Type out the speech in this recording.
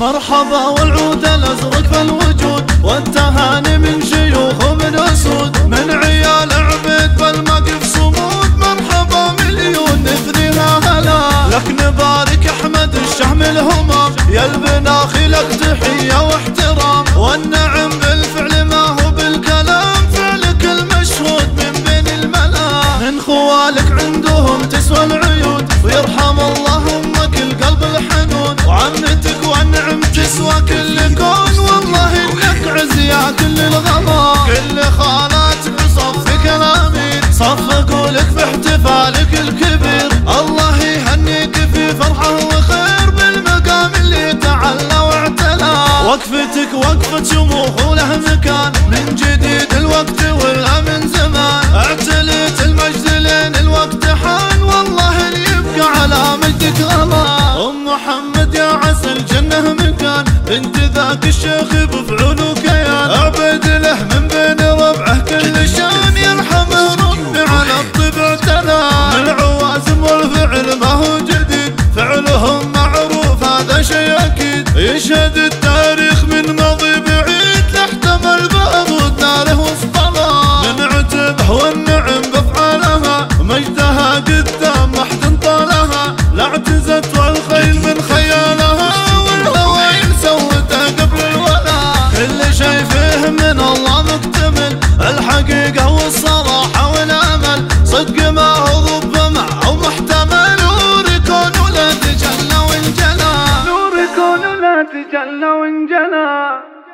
مرحبا والعود الازرق في الوجود، والتهاني من شيوخ ومن اسود، من عيال عبيد بالمقف صمود. مرحبا مليون نثنيها هلا، لك نبارك احمد الشحم الهمام، يا البناخي لك تحيه واحترام، والنعم بالفعل ما هو بالكلام، فعلك المشهود من بين الملام. من خوالك عندهم تسوى العيود، ويرحم الله امك القلب الحنون، وعمتك والنعم تسوى كل كون. والله انك عز يا كل الغلا، كل خالاتك بصفك الامين، صفك ولك في احتفالك الكبير. الله يهنيك في فرحه وخير، بالمقام اللي تعلى واعتلى، وقفتك وقفة شموخ وله مكان، من جديد الوقت ولا من زمان، اعتليت المجد لين الوقت حان. والله اللي يبقى على مجدك غلا. ام محمد يا عسل جنه مكان، بنت ذاك الشيخ بفعول وكيان، عبد له من بين ربعه كل شان، يرحمه ربي على الطبع تلان. العوازم والفعل ما هو جديد، فعلهم معروف هذا شيء اكيد، يشهد التاريخ من ماضي بعيد، لحتم الباب وداره وسطنا، من عتبه والنعم بافعالها، مجدها قدام ما حد انطالها، لا اعتزت والخيل من خيالها، والهوايل سوته قبل الولا. كل شي فيه من الله مكتمل، الحقيقه والصراحه والامل، صدق ما هو ضب معه محتمل، نور كون ولا تجلى وانجلى، نور كون ولا تجلى وانجلى.